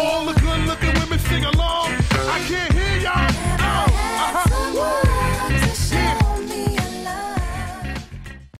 All the good looking women sing along. I can't